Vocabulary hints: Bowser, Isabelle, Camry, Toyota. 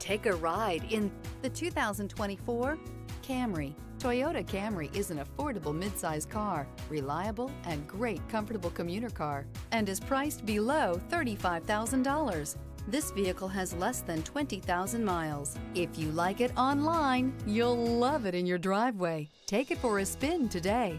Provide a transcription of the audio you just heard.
Take a ride in the 2024 Camry. Toyota Camry is an affordable midsize car, reliable and great comfortable commuter car, and is priced below $35,000. This vehicle has less than 20,000 miles. If you like it online, you'll love it in your driveway. Take it for a spin today.